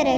कर